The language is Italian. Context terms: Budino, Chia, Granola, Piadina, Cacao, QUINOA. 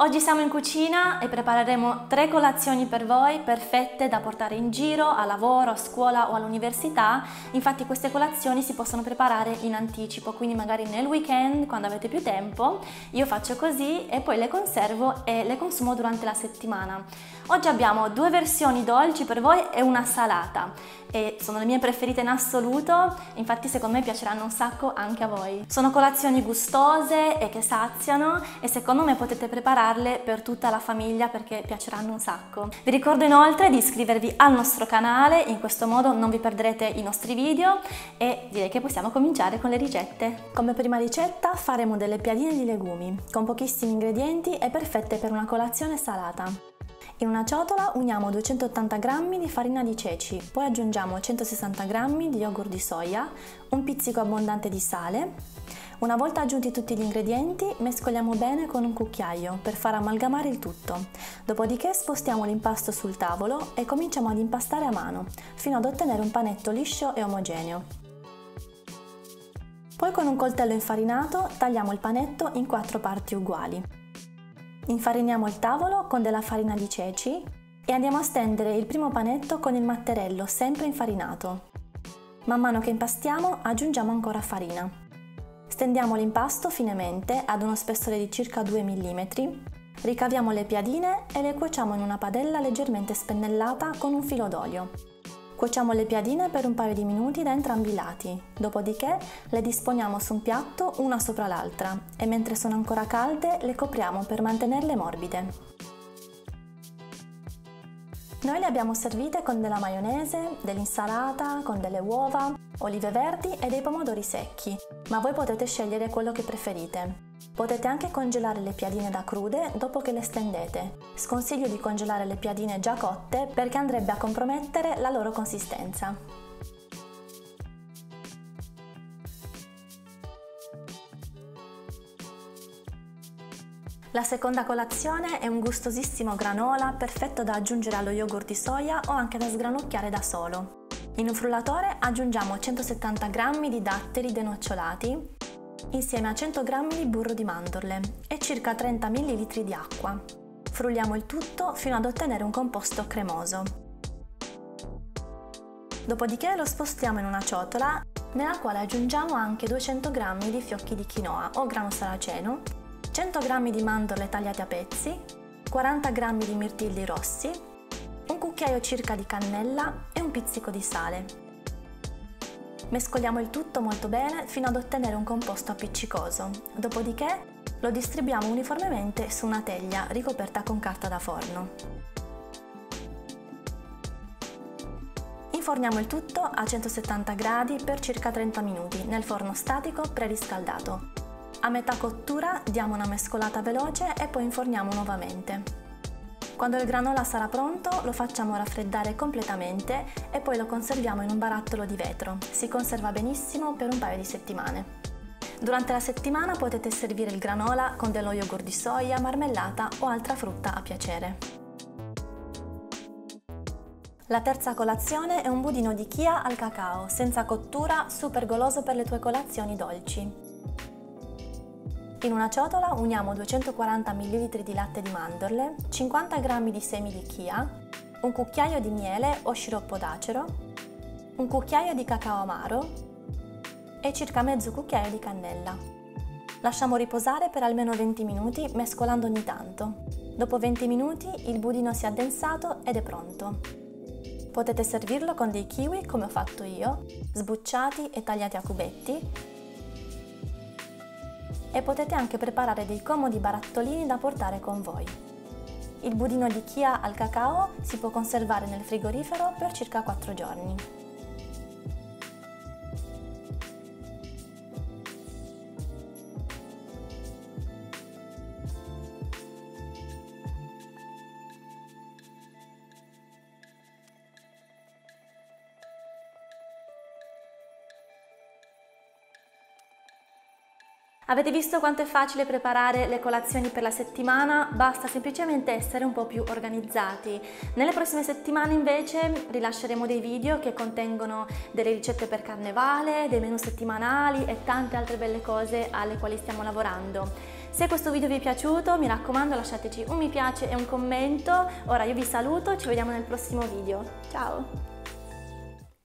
Oggi siamo in cucina e prepareremo 3 colazioni per voi, perfette da portare in giro, a lavoro, a scuola o all'università. Infatti queste colazioni si possono preparare in anticipo, quindi magari nel weekend, quando avete più tempo. Io faccio così e poi le conservo e le consumo durante la settimana. Oggi abbiamo 2 versioni dolci per voi e una salata. E sono le mie preferite in assoluto, infatti secondo me piaceranno un sacco anche a voi. Sono colazioni gustose e che saziano e secondo me potete preparare per tutta la famiglia perché piaceranno un sacco. Vi ricordo inoltre di iscrivervi al nostro canale, in questo modo non vi perderete i nostri video e direi che possiamo cominciare con le ricette. Come prima ricetta faremo delle piadine di legumi con pochissimi ingredienti e perfette per una colazione salata. In una ciotola uniamo 280 g di farina di ceci, poi aggiungiamo 160 g di yogurt di soia, un pizzico abbondante di sale. Una volta aggiunti tutti gli ingredienti, mescoliamo bene con un cucchiaio per far amalgamare il tutto. Dopodiché spostiamo l'impasto sul tavolo e cominciamo ad impastare a mano, fino ad ottenere un panetto liscio e omogeneo. Poi con un coltello infarinato tagliamo il panetto in 4 parti uguali. Infariniamo il tavolo con della farina di ceci e andiamo a stendere il primo panetto con il matterello sempre infarinato. Man mano che impastiamo aggiungiamo ancora farina. Stendiamo l'impasto finemente ad uno spessore di circa 2 mm, ricaviamo le piadine e le cuociamo in una padella leggermente spennellata con un filo d'olio. Cuociamo le piadine per un paio di minuti da entrambi i lati, dopodiché le disponiamo su un piatto una sopra l'altra e mentre sono ancora calde le copriamo per mantenerle morbide. Noi le abbiamo servite con della maionese, dell'insalata, con delle uova, olive verdi e dei pomodori secchi, ma voi potete scegliere quello che preferite. Potete anche congelare le piadine da crude dopo che le stendete. Sconsiglio di congelare le piadine già cotte perché andrebbe a compromettere la loro consistenza. La seconda colazione è un gustosissimo granola perfetto da aggiungere allo yogurt di soia o anche da sgranocchiare da solo. In un frullatore aggiungiamo 170 g di datteri denocciolati insieme a 100 g di burro di mandorle e circa 30 ml di acqua. Frulliamo il tutto fino ad ottenere un composto cremoso. Dopodiché lo spostiamo in una ciotola nella quale aggiungiamo anche 200 g di fiocchi di quinoa o grano saraceno, 100 g di mandorle tagliate a pezzi, 40 g di mirtilli rossi, un cucchiaio circa di cannella e un pizzico di sale. Mescoliamo il tutto molto bene fino ad ottenere un composto appiccicoso, dopodiché lo distribuiamo uniformemente su una teglia ricoperta con carta da forno. Inforniamo il tutto a 170 gradi per circa 30 minuti nel forno statico preriscaldato. A metà cottura diamo una mescolata veloce e poi inforniamo nuovamente. Quando il granola sarà pronto lo facciamo raffreddare completamente e poi lo conserviamo in un barattolo di vetro. Si conserva benissimo per un paio di settimane. Durante la settimana potete servire il granola con dello yogurt di soia, marmellata o altra frutta a piacere. La terza colazione è un budino di chia al cacao, senza cottura, super goloso per le tue colazioni dolci. In una ciotola uniamo 240 ml di latte di mandorle, 50 g di semi di chia, un cucchiaio di miele o sciroppo d'acero, un cucchiaio di cacao amaro e circa mezzo cucchiaio di cannella. Lasciamo riposare per almeno 20 minuti mescolando ogni tanto. Dopo 20 minuti il budino si è addensato ed è pronto. Potete servirlo con dei kiwi come ho fatto io, sbucciati e tagliati a cubetti. E potete anche preparare dei comodi barattolini da portare con voi. Il budino di chia al cacao si può conservare nel frigorifero per circa 4 giorni. Avete visto quanto è facile preparare le colazioni per la settimana? Basta semplicemente essere un po' più organizzati. Nelle prossime settimane invece rilasceremo dei video che contengono delle ricette per carnevale, dei menu settimanali e tante altre belle cose alle quali stiamo lavorando. Se questo video vi è piaciuto, mi raccomando, lasciateci un mi piace e un commento. Ora io vi saluto, ci vediamo nel prossimo video. Ciao!